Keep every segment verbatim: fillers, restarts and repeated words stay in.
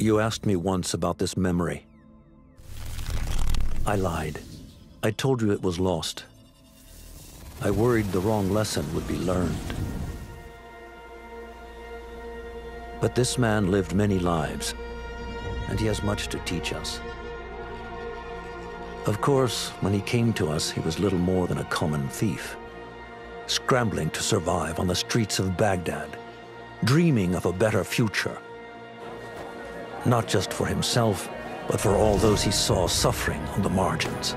You asked me once about this memory. I lied. I told you it was lost. I worried the wrong lesson would be learned. But this man lived many lives, and he has much to teach us. Of course, when he came to us, he was little more than a common thief, scrambling to survive on the streets of Baghdad, dreaming of a better future. Not just for himself, but for all those he saw suffering on the margins.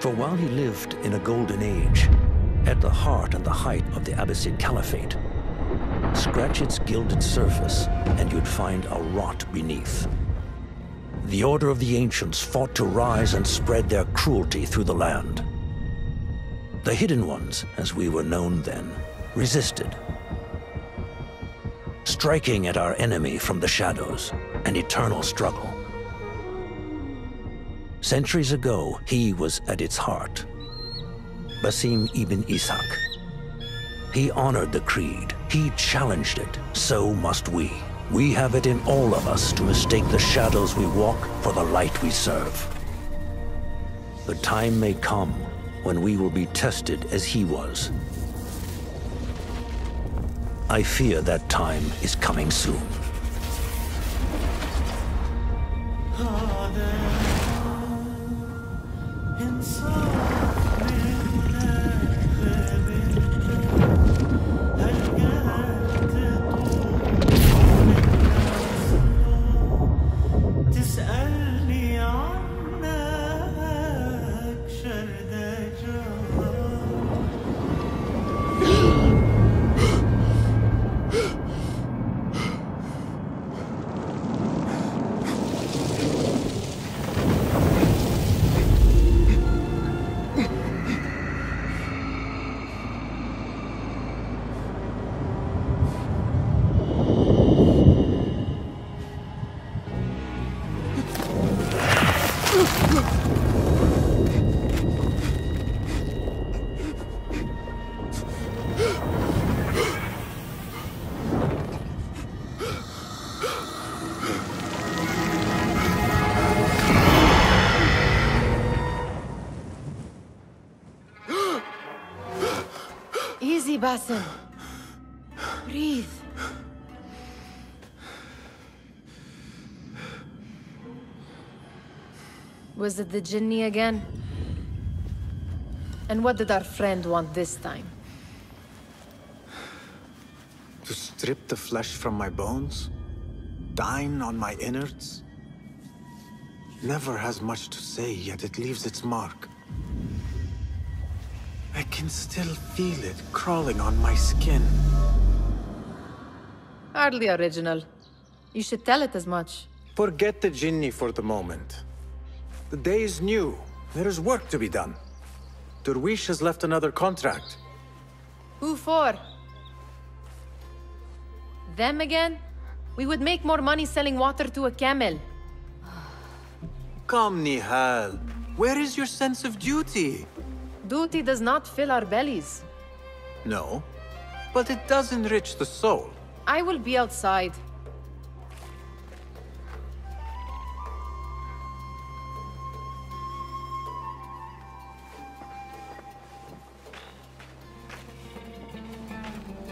For while he lived in a golden age, at the heart and the height of the Abbasid Caliphate, scratch its gilded surface and you'd find a rot beneath. The Order of the Ancients fought to rise and spread their cruelty through the land. The Hidden Ones, as we were known then, resisted, striking at our enemy from the shadows, an eternal struggle. Centuries ago, he was at its heart, Basim Ibn Ishaq. He honored the creed, he challenged it, so must we. We have it in all of us to mistake the shadows we walk for the light we serve. The time may come when we will be tested as he was. I fear that time is coming soon. Basim, breathe. Was it the Jinni again? And what did our friend want this time? To strip the flesh from my bones, dine on my innards. Never has much to say, yet it leaves its mark. I can still feel it crawling on my skin. Hardly original. You should tell it as much. Forget the Jinni for the moment. The day is new. There is work to be done. Dervish has left another contract. Who for? Them again? We would make more money selling water to a camel. Come, Nihal. Where is your sense of duty? Duty does not fill our bellies. No, but it does enrich the soul. I will be outside.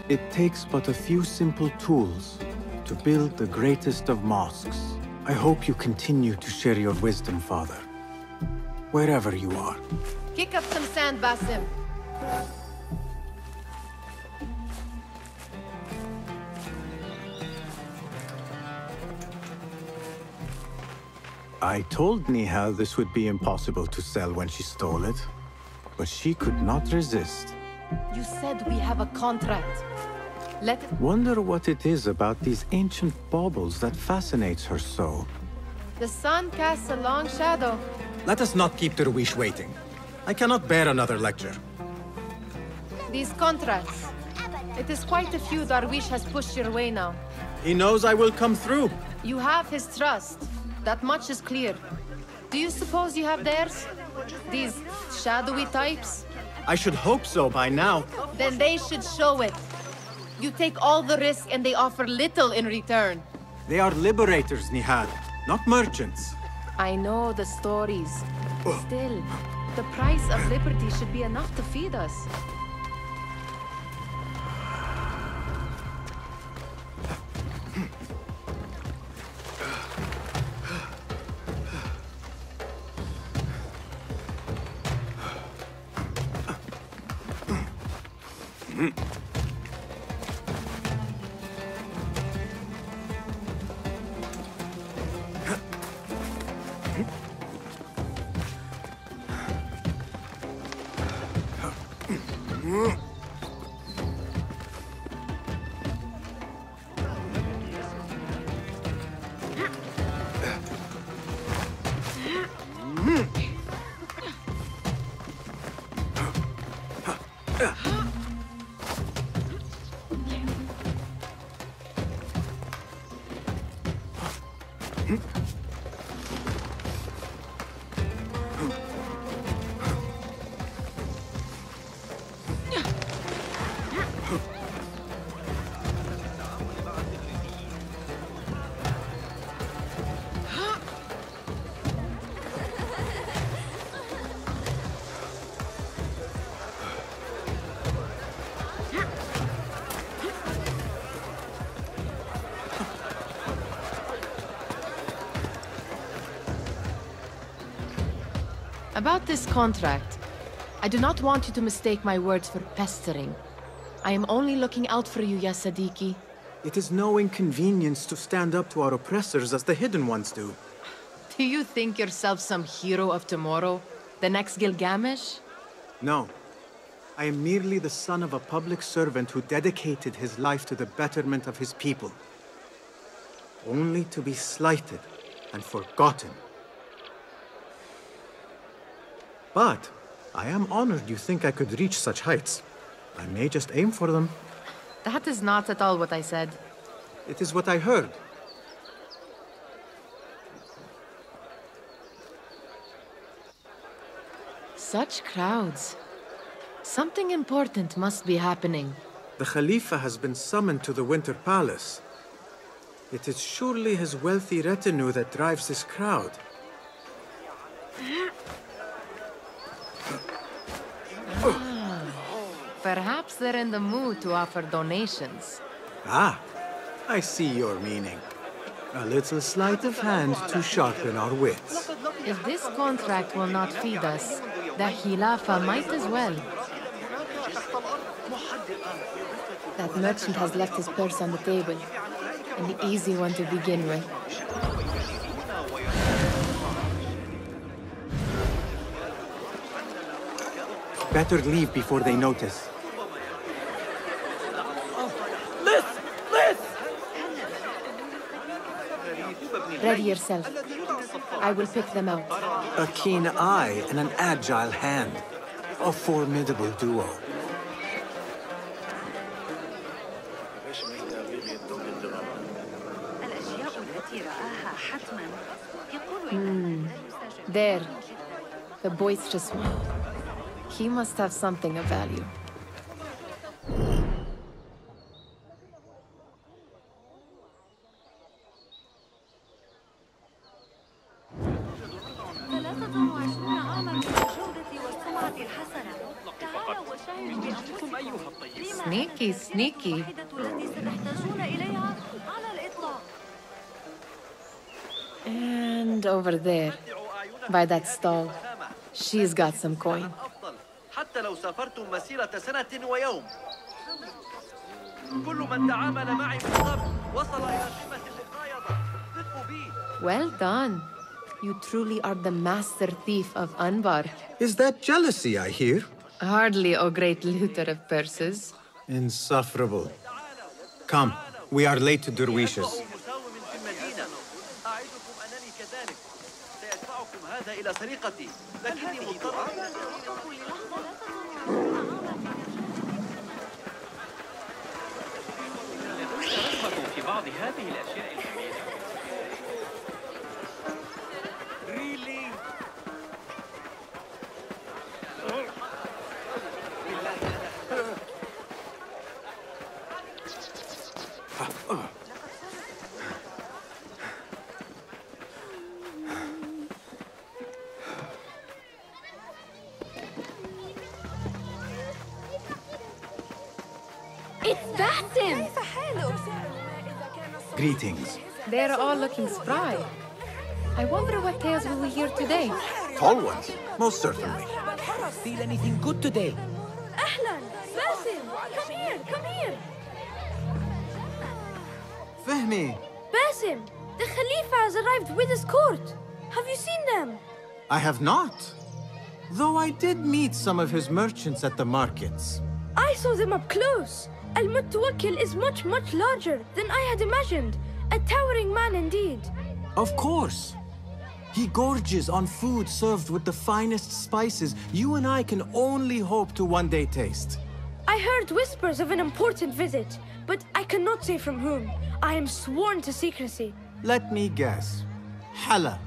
It takes but a few simple tools to build the greatest of mosques. I hope you continue to share your wisdom, Father, wherever you are. Kick up some sand, Basim. I told Nihal this would be impossible to sell when she stole it, but she could not resist. You said we have a contract. Let it... Wonder what it is about these ancient baubles that fascinates her so. The sun casts a long shadow. Let us not keep Dervish waiting. I cannot bear another lecture. These contracts. It is quite a few Dervish has pushed your way now. He knows I will come through. You have his trust. That much is clear. Do you suppose you have theirs? These shadowy types? I should hope so by now. Then they should show it. You take all the risk and they offer little in return. They are liberators, Nihal, not merchants. I know the stories. Still, the price of liberty should be enough to feed us. About this contract, I do not want you to mistake my words for pestering. I am only looking out for you, Ya Siddiqui. It is no inconvenience to stand up to our oppressors as the Hidden Ones do. Do you think yourself some hero of tomorrow? The next Gilgamesh? No. I am merely the son of a public servant who dedicated his life to the betterment of his people. Only to be slighted and forgotten. But I am honored you think I could reach such heights. I may just aim for them. That is not at all what I said. It is what I heard. Such crowds. Something important must be happening. The Khalifa has been summoned to the Winter Palace. It is surely his wealthy retinue that drives this crowd. Perhaps they're in the mood to offer donations. Ah, I see your meaning. A little sleight of hand to sharpen our wits. If this contract will not feed us, the Khilafah might as well. That merchant has left his purse on the table. An easy one to begin with. Better leave before they notice. This! This! Ready yourself. I will pick them out. A keen eye and an agile hand. A formidable duo. Mm. There. The boys just... He must have something of value. Sneaky, sneaky. And over there, by that stall, she's got some coin. حتى لو سافرتم مسيرة سنة ويوم كل من تعامل معي بالضبط وصل إلى قمة القايضة ثقوا بي. Well done. You truly are the master thief of Anbar. Is that jealousy I hear? Hardly, O great looter of purses. Insufferable. Come, we are late to Derwishes. إلى سرقتي لكني مضطر في بعض هذه الأشياء الجميلة. Greetings. They're all looking spry. I wonder what tales will we hear today? Tall ones, most certainly. Feel anything good today? Ahlan! Basim! Come here, come here! Fahmi! Basim! The Khalifa has arrived with his court! Have you seen them? I have not. Though I did meet some of his merchants at the markets. I saw them up close. Al-Mutawakkil is much, much larger than I had imagined. A towering man indeed. Of course. He gorges on food served with the finest spices you and I can only hope to one day taste. I heard whispers of an important visit, but I cannot say from whom. I am sworn to secrecy. Let me guess. Hala,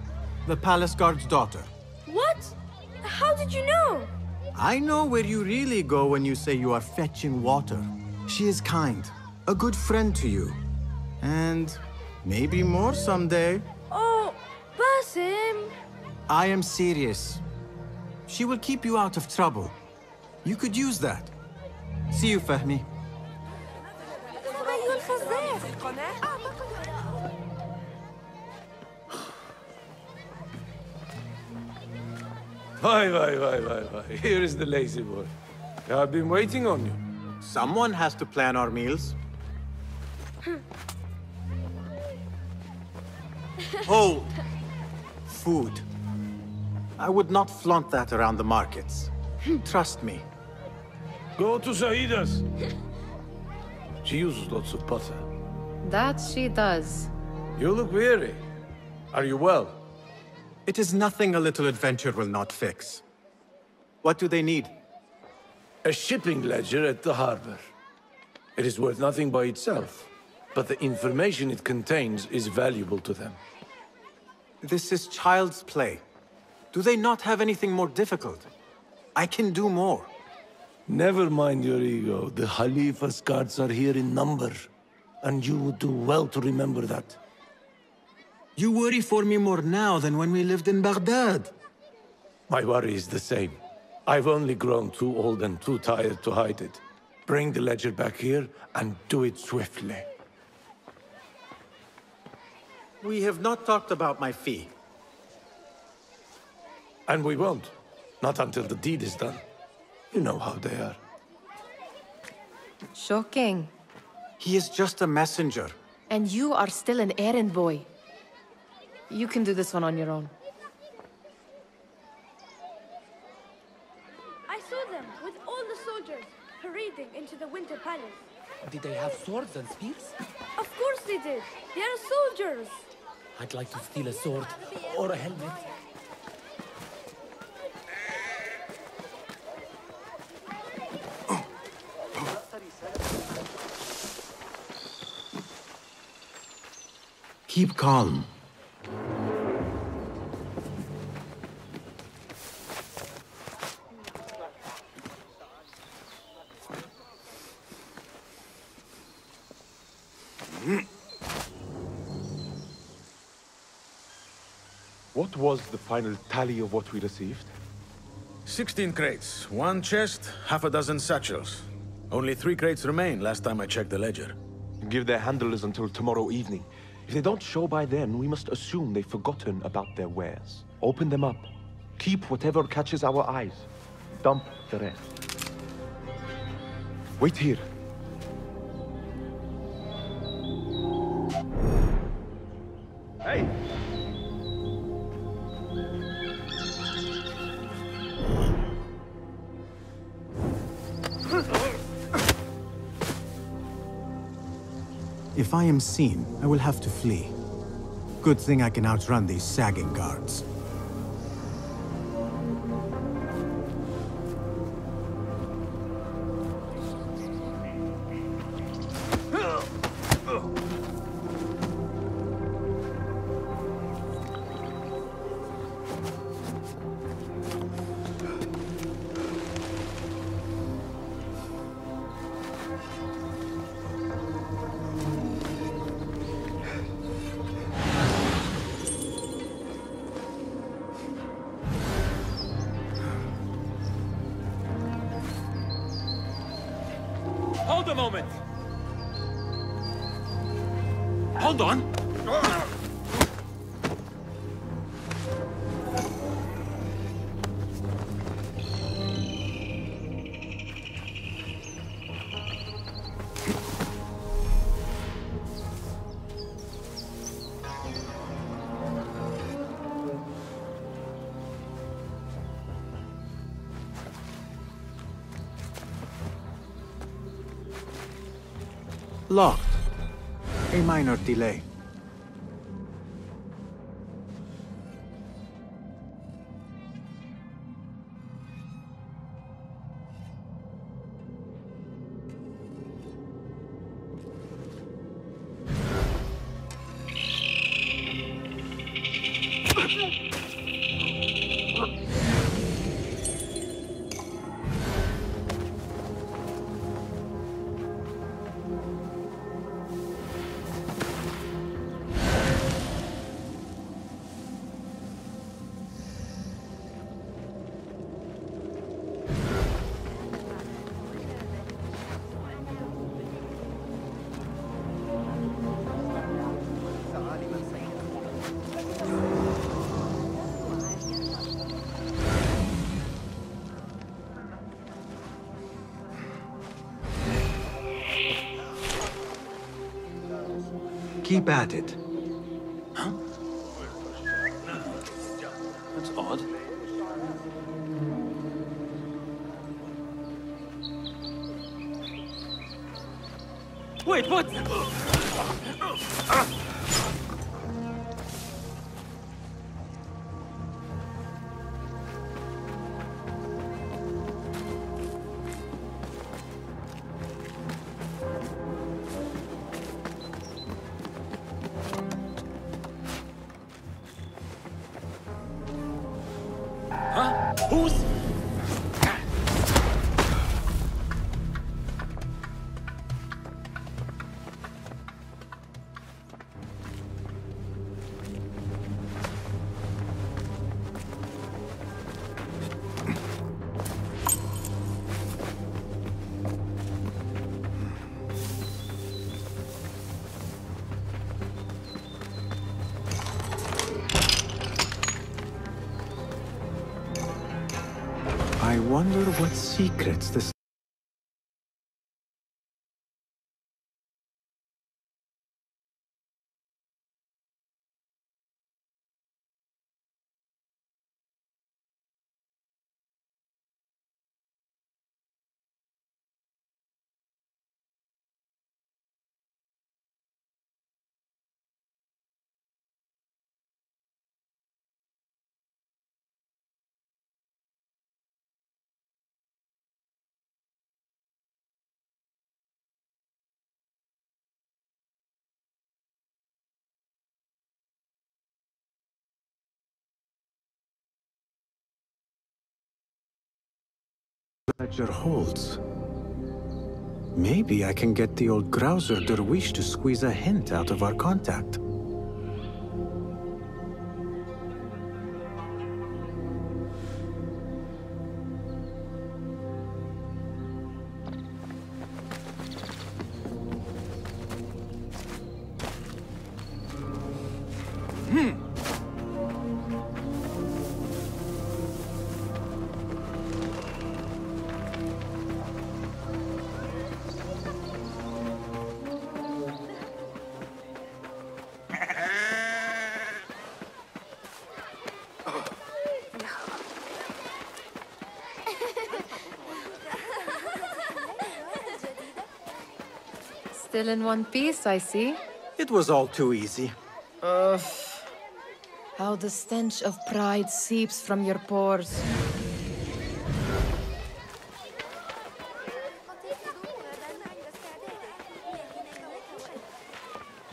the palace guard's daughter. What? How did you know? I know where you really go when you say you are fetching water. She is kind, a good friend to you. And maybe more someday. Oh, Basim! I am serious. She will keep you out of trouble. You could use that. See you, Fahmi. Why, why, why, why, why. Here is the lazy boy. I've been waiting on you. Someone has to plan our meals. Hold. Food. I would not flaunt that around the markets. Trust me. Go to Zahida's. She uses lots of butter. That she does. You look weary. Are you well? It is nothing a little adventure will not fix. What do they need? A shipping ledger at the harbor. It is worth nothing by itself, but the information it contains is valuable to them. This is child's play. Do they not have anything more difficult? I can do more. Never mind your ego. The Khalifa's guards are here in number, and you would do well to remember that. You worry for me more now than when we lived in Baghdad. My worry is the same. I've only grown too old and too tired to hide it. Bring the ledger back here and do it swiftly. We have not talked about my fee. And we won't. Not until the deed is done. You know how they are. Shocking. He is just a messenger. And you are still an errand boy. You can do this one on your own. I saw them with all the soldiers parading into the Winter Palace. Did they have swords and spears? Of course they did. They are soldiers. I'd like to steal a sword or a helmet. Keep calm. What was the final tally of what we received? Sixteen crates, one chest, half a dozen satchels. Only three crates remain last time I checked the ledger. Give their handlers until tomorrow evening. If they don't show by then, we must assume they've forgotten about their wares. Open them up. Keep whatever catches our eyes. Dump the rest. Wait here. Hey! If I am seen, I will have to flee. Good thing I can outrun these sagging guards. Hold on. Locked. A minor delay. Keep at it. Huh? That's odd. Wait, what? I wonder what secrets this ledger holds. Maybe I can get the old grouser Dervish to squeeze a hint out of our contact. Still in one piece, I see. It was all too easy. Uh. How the stench of pride seeps from your pores.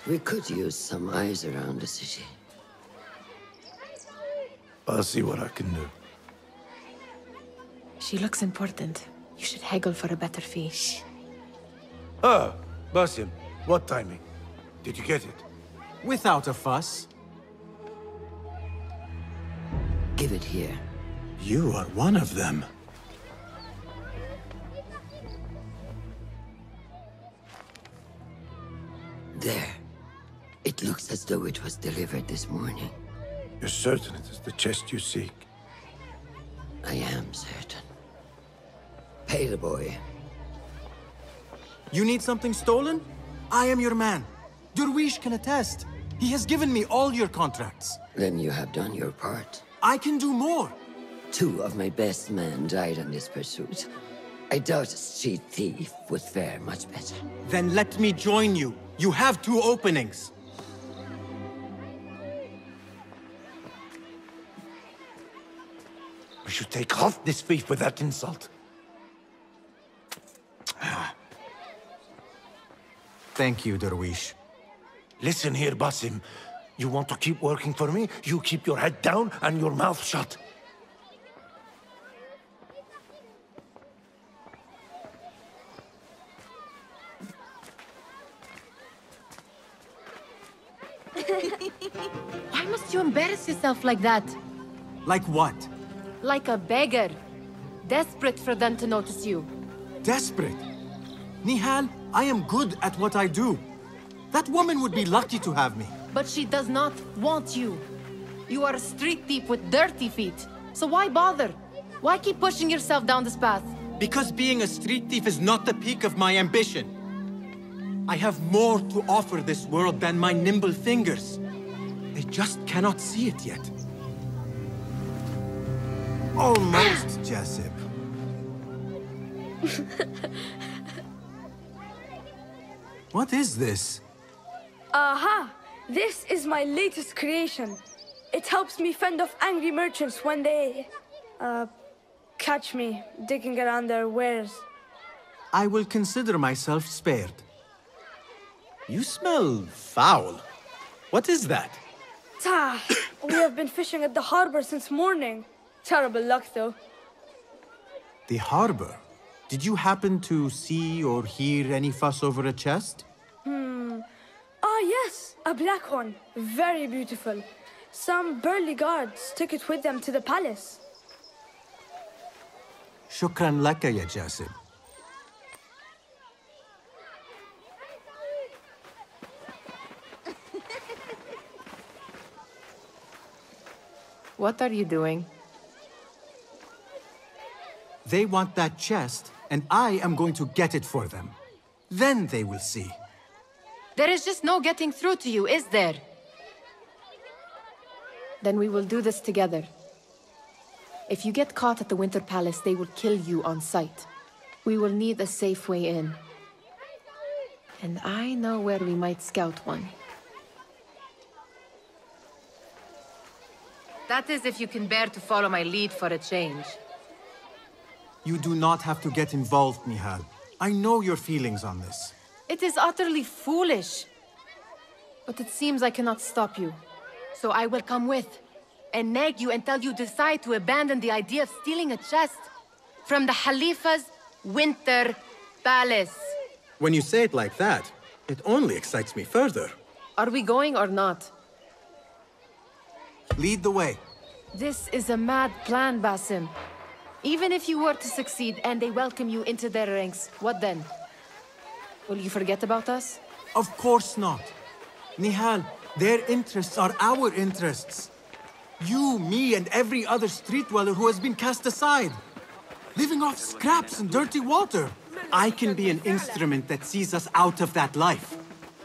We could use some eyes around the city. I'll see what I can do. She looks important. You should haggle for a better fee. Oh! Basim, what timing? Did you get it? Without a fuss. Give it here. You are one of them. There. chest of which was delivered this morning. You're certain it is the chest you seek? I am certain. Pay the boy. You need something stolen? I am your man. Dervish can attest. He has given me all your contracts. Then you have done your part. I can do more. Two of my best men died on this pursuit. I doubt a street thief would fare much better. Then let me join you. You have two openings. We should take off this thief with that insult. Thank you, Dervish. Listen here, Basim. You want to keep working for me? You keep your head down and your mouth shut. Why must you embarrass yourself like that? Like what? Like a beggar. Desperate for them to notice you. Desperate? Nihal, I am good at what I do. That woman would be lucky to have me. But she does not want you. You are a street thief with dirty feet. So why bother? Why keep pushing yourself down this path? Because being a street thief is not the peak of my ambition. I have more to offer this world than my nimble fingers. They just cannot see it yet. Almost, Jassib. What is this? Aha! This is my latest creation. It helps me fend off angry merchants when they... Uh, catch me digging around their wares. I will consider myself spared. You smell foul. What is that? Ah, we have been fishing at the harbor since morning. Terrible luck, though. The harbor? Did you happen to see or hear any fuss over a chest? Hmm. Ah, yes, a black one. Very beautiful. Some burly guards took it with them to the palace. Shukran laka, ya Jassib. What are you doing? They want that chest, and I am going to get it for them. Then they will see. There is just no getting through to you, is there? Then we will do this together. If you get caught at the Winter Palace, they will kill you on sight. We will need a safe way in. And I know where we might scout one. That is if you can bear to follow my lead for a change. You do not have to get involved, Nihal. I know your feelings on this. It is utterly foolish. But it seems I cannot stop you. So I will come with, and nag you until you decide to abandon the idea of stealing a chest from the Khalifa's Winter Palace. When you say it like that, it only excites me further. Are we going or not? Lead the way. This is a mad plan, Basim. Even if you were to succeed and they welcome you into their ranks, what then? Will you forget about us? Of course not. Nihal, their interests are our interests. You, me, and every other street dweller who has been cast aside. Living off scraps and dirty water. I can be an instrument that sees us out of that life.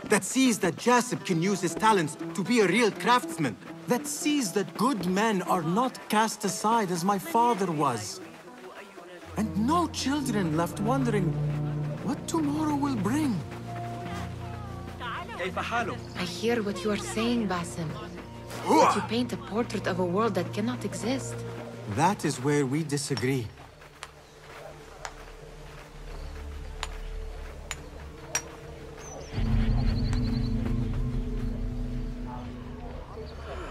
That sees that Jassib can use his talents to be a real craftsman. That sees that good men are not cast aside as my father was. And no children left wondering what tomorrow will bring. I hear what you are saying, Basim. But you paint a portrait of a world that cannot exist. That is where we disagree.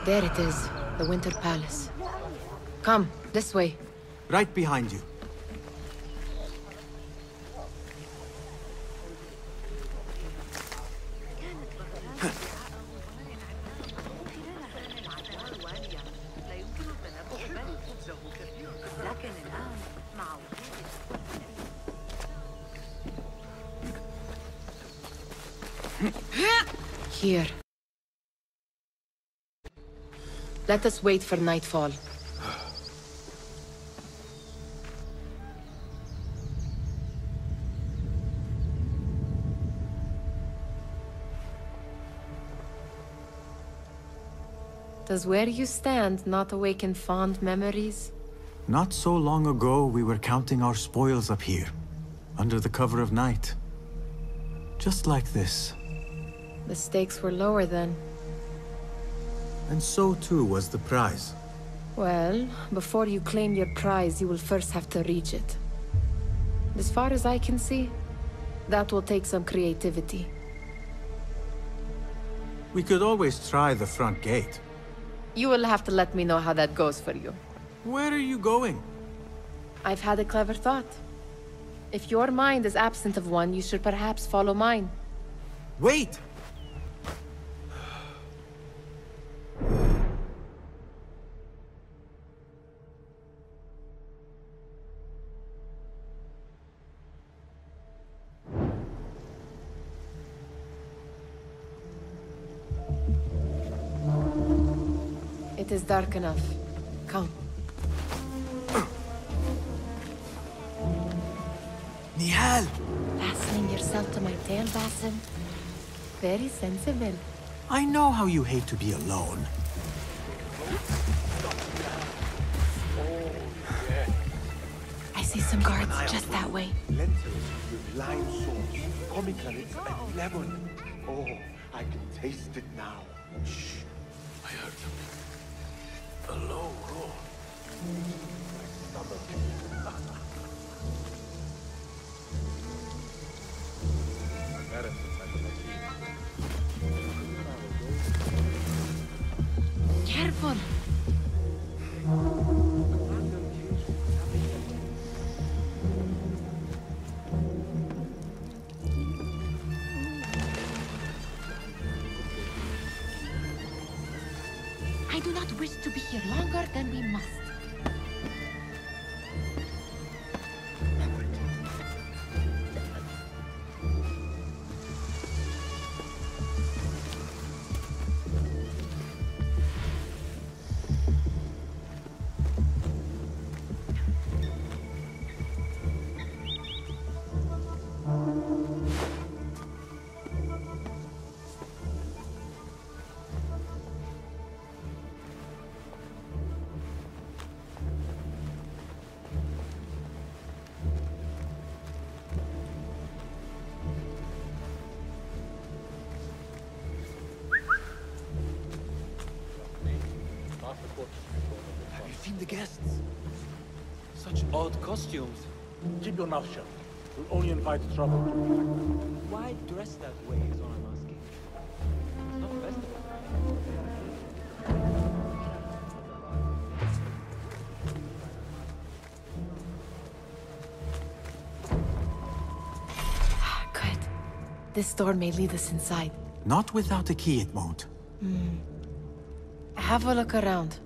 There it is, the Winter Palace. Come, this way. Right behind you. Here. Let us wait for nightfall. Does where you stand not awaken fond memories? Not so long ago, we were counting our spoils up here, under the cover of night. Just like this. The stakes were lower then. And so too was the prize. Well, before you claim your prize, you will first have to reach it. As far as I can see, that will take some creativity. We could always try the front gate. You will have to let me know how that goes for you. Where are you going? I've had a clever thought. If your mind is absent of one, you should perhaps follow mine. Wait! It is dark enough. Come. Nihal! Fastening yourself to my tail, Basim. Very sensible. I know how you hate to be alone. I see some guards just that way. Lentils with lime sauce, pomegranates, and lemon. Oh, I can taste it now. Shh, I heard them. A low roar. My stomach. Careful! I do not wish to be here longer than we must. Costumes. Keep your mouth shut. We'll only invite trouble. Why dress that way is all I'm asking. It's not festival. Good. This door may lead us inside. Not without a key, it won't. Mm. Have a look around.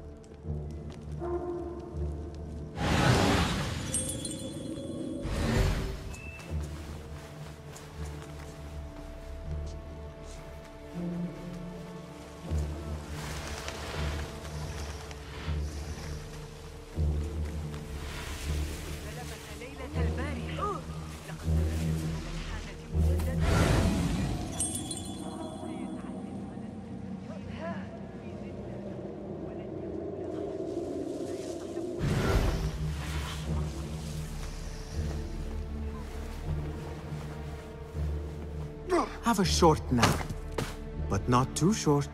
Have a short nap, but not too short.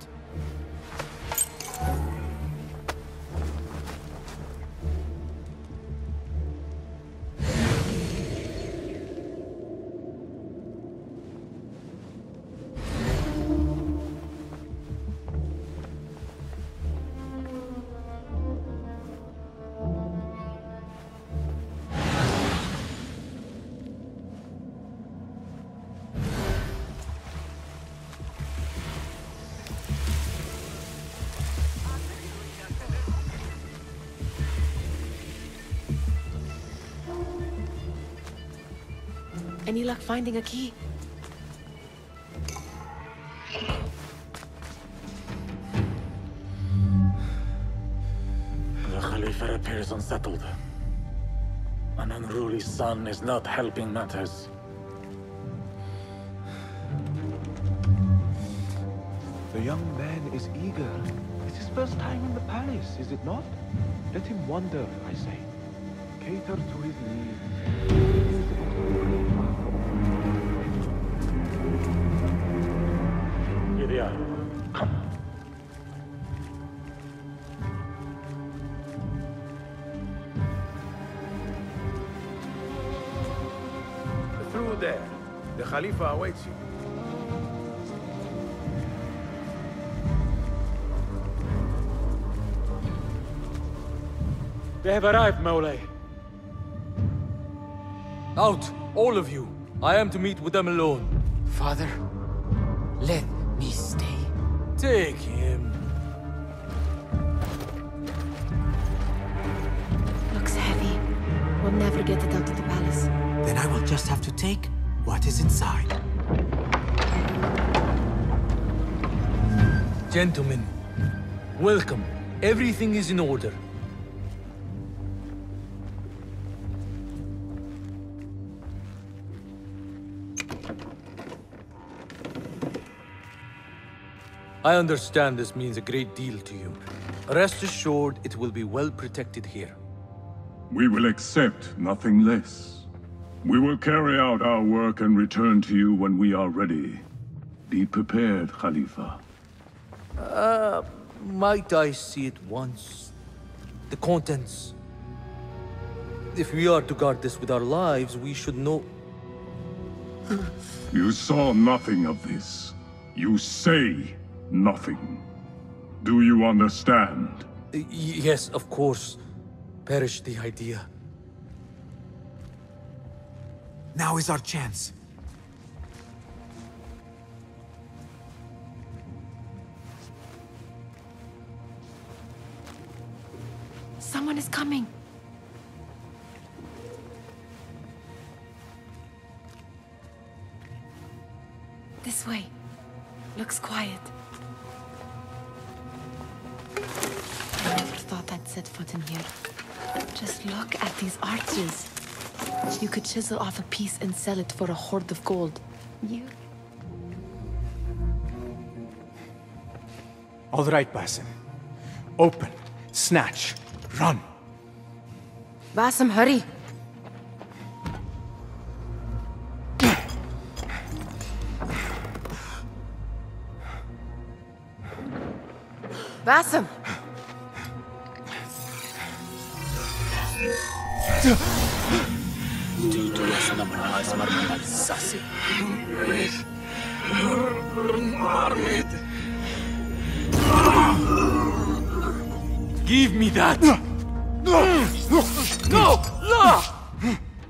Any luck finding a key? Khalifa appears unsettled. An unruly son is not helping matters. The young man is eager. It's his first time in the palace, is it not? Let him wander, I say. Cater to his needs. Here they are. Come. Through there. The Khalifa awaits you. They have arrived, Mawlay. Out, all of you. I am to meet with them alone. Father, let me stay. Take him. Looks heavy. We'll never get it out of the palace. Then I will just have to take what is inside. Gentlemen, welcome. Everything is in order. I understand this means a great deal to you. Rest assured, it will be well protected here. We will accept nothing less. We will carry out our work and return to you when we are ready. Be prepared, Khalifa. Uh, might I see it once? The contents. If we are to guard this with our lives, we should know... You saw nothing of this. You say... nothing. Do you understand? Y- yes, of course. Perish the idea. Now is our chance. Someone is coming. This way. Looks quiet. I never thought I'd set foot in here. Just look at these arches. You could chisel off a piece and sell it for a hoard of gold. You? All right, Basim. Open, snatch, run. Basim, hurry. Basim! Give me that! No! No!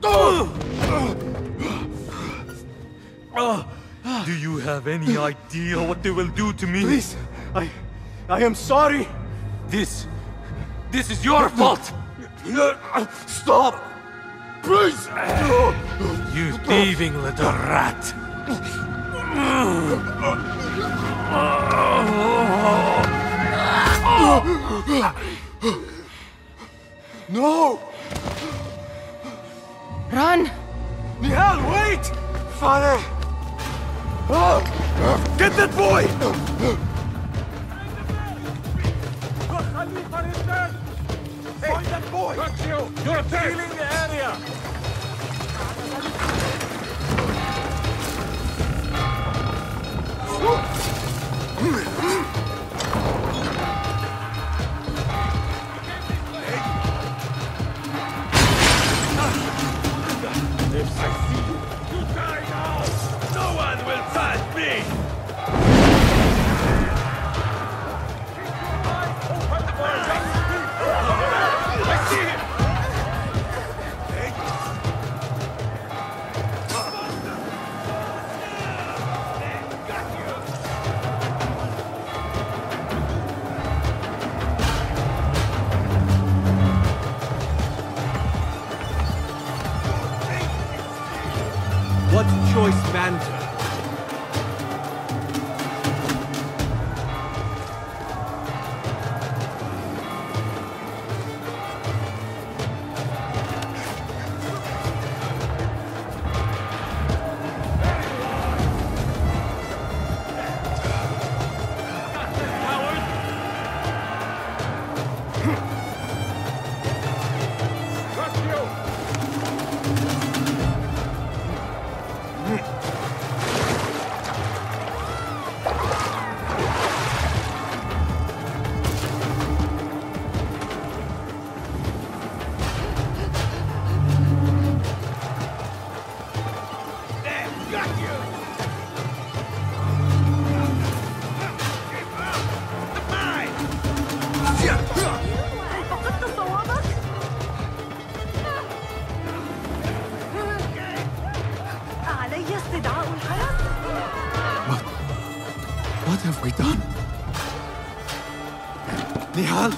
No! Do you have any idea what they will do to me? Please! I... I am sorry! This... this is your fault! Stop! Please! You thieving little rat! No! Run! Nihal, wait! Father! Get that boy! Hey, find that boy! You. You're stealing the area! If I see you, you die now! No one will touch me! we done? Nihal?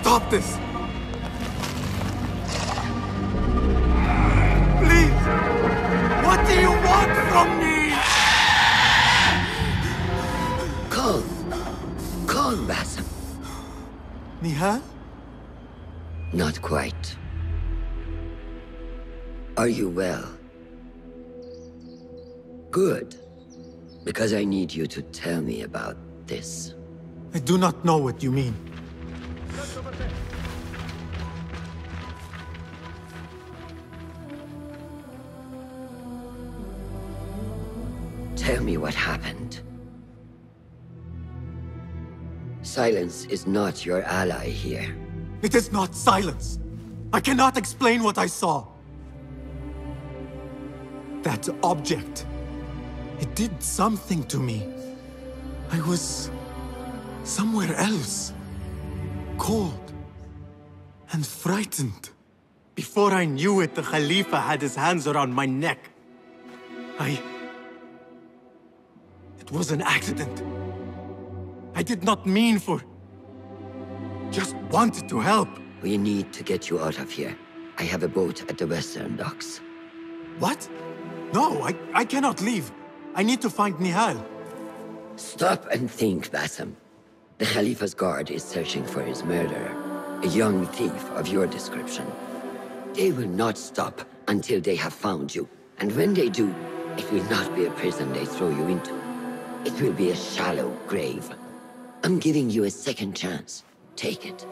Stop this! Please! What do you want from me? Calm. Calm, Basim. Nihal? Not quite. Are you well? Good. Because I need you to tell me about this. I do not know what you mean. Tell me what happened. Silence is not your ally here. It is not silence. I cannot explain what I saw. That object, it did something to me. I was somewhere else. Cold and frightened. Before I knew it, the Khalifa had his hands around my neck. I... It was an accident. I did not mean for... Just wanted to help. We need to get you out of here. I have a boat at the western docks. What? No, I, I cannot leave. I need to find Nihal. Stop and think, Basim. The Khalifa's guard is searching for his murderer, a young thief of your description. They will not stop until they have found you, and when they do, it will not be a prison they throw you into. It will be a shallow grave. I'm giving you a second chance. Take it.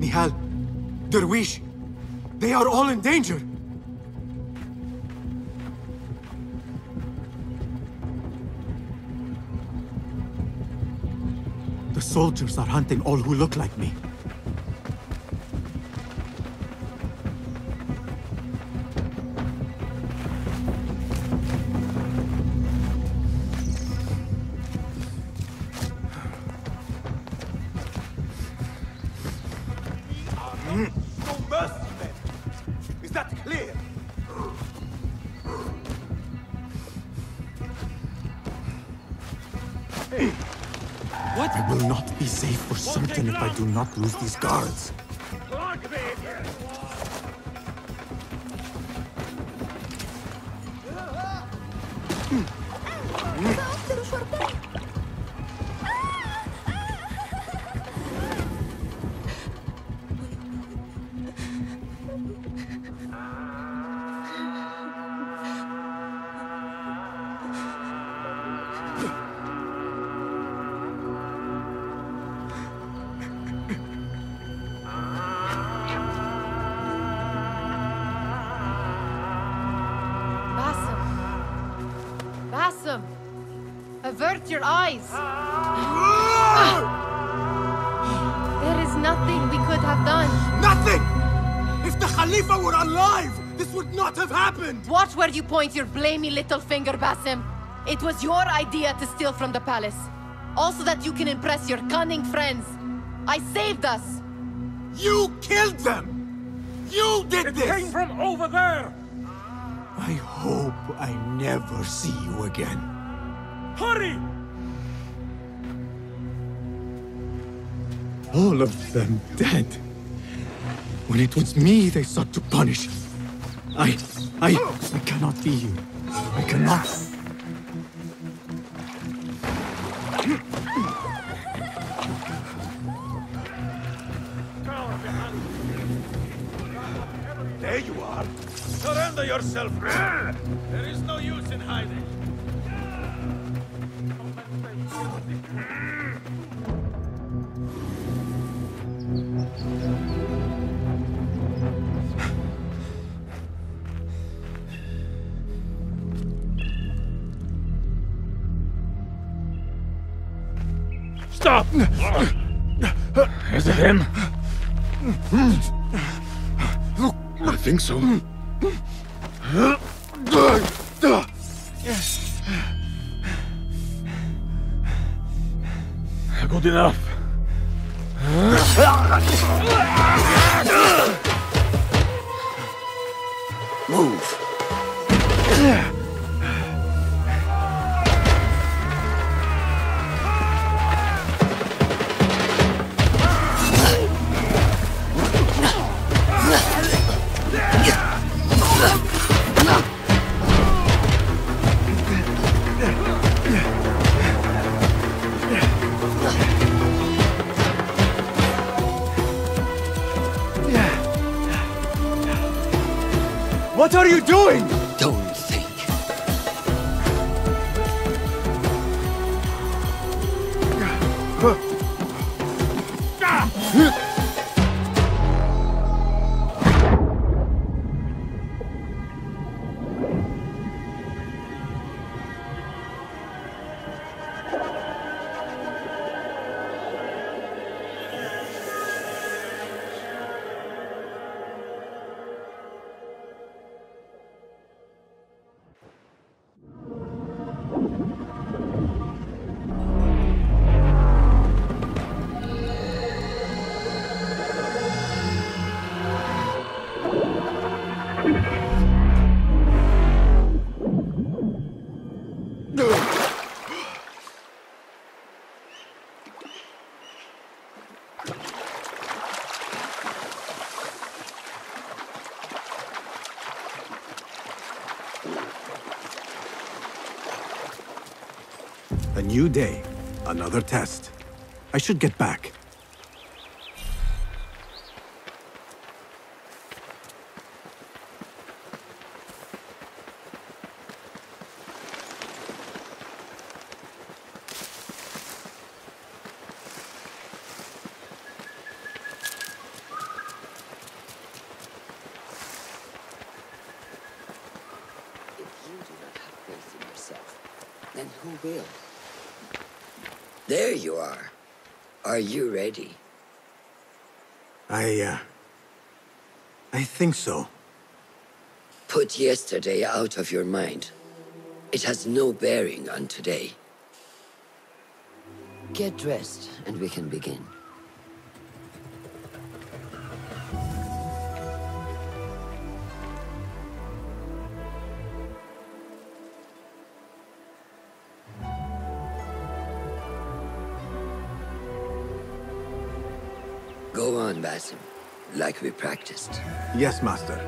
Nihal, Dervish, they are all in danger. The soldiers are hunting all who look like me. Do not lose these guards. Where you point your blamey little finger, Basim. It was your idea to steal from the palace. Also that you can impress your cunning friends. I saved us! You killed them! You did this! It came from over there! I hope I never see you again. Hurry! All of them dead. When it was me they sought to punish. I... I... I cannot be you. I cannot. There you are. Surrender! Answer yourself, Rehan! There is no use in hiding. Stop! Is it him? I think so. Yes. Good enough. Move. What are you doing? Don't think. A new day, another test. I should get back. Are you ready? I, uh... I think so. Put yesterday out of your mind. It has no bearing on today. Get dressed, and we can begin. Basim, like we practiced. Yes, Master.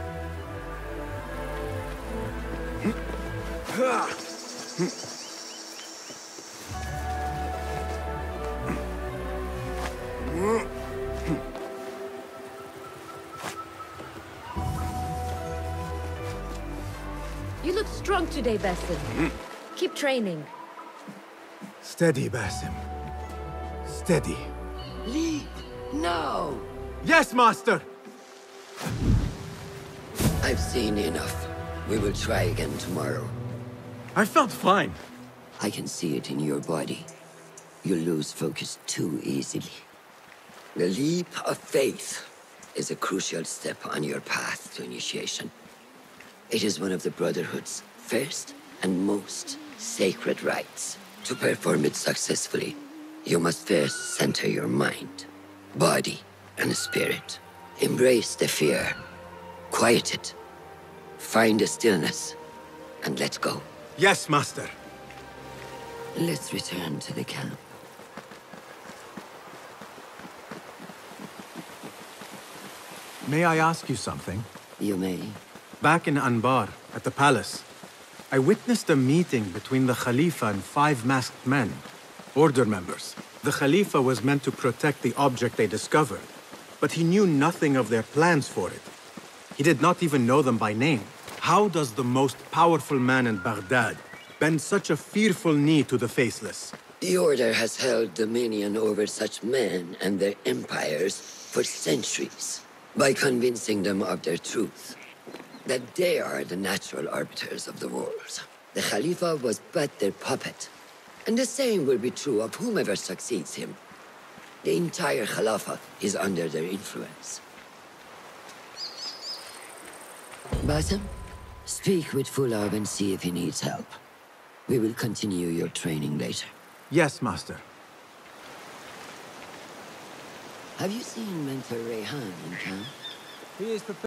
You look strong today, Basim. Keep training. Steady, Basim. Steady. Leave. No! Yes, Master! I've seen enough. We will try again tomorrow. I felt fine. I can see it in your body. You lose focus too easily. The leap of faith is a crucial step on your path to initiation. It is one of the Brotherhood's first and most sacred rites. To perform it successfully, you must first center your mind, body, and spirit. Embrace the fear, quiet it, find a stillness, and let go. Yes, Master. Let's return to the camp. May I ask you something? You may. Back in Anbar, at the palace, I witnessed a meeting between the Khalifa and five masked men, Order members. The Khalifa was meant to protect the object they discovered, but he knew nothing of their plans for it. He did not even know them by name. How does the most powerful man in Baghdad bend such a fearful knee to the faceless? The Order has held dominion over such men and their empires for centuries by convincing them of their truth, that they are the natural arbiters of the world. The Khalifa was but their puppet, and the same will be true of whomever succeeds him. The entire Khilafah is under their influence. Basim, speak with Fulav and see if he needs help. We will continue your training later. Yes, Master. Have you seen Mentor Rehan in camp? He is prepared.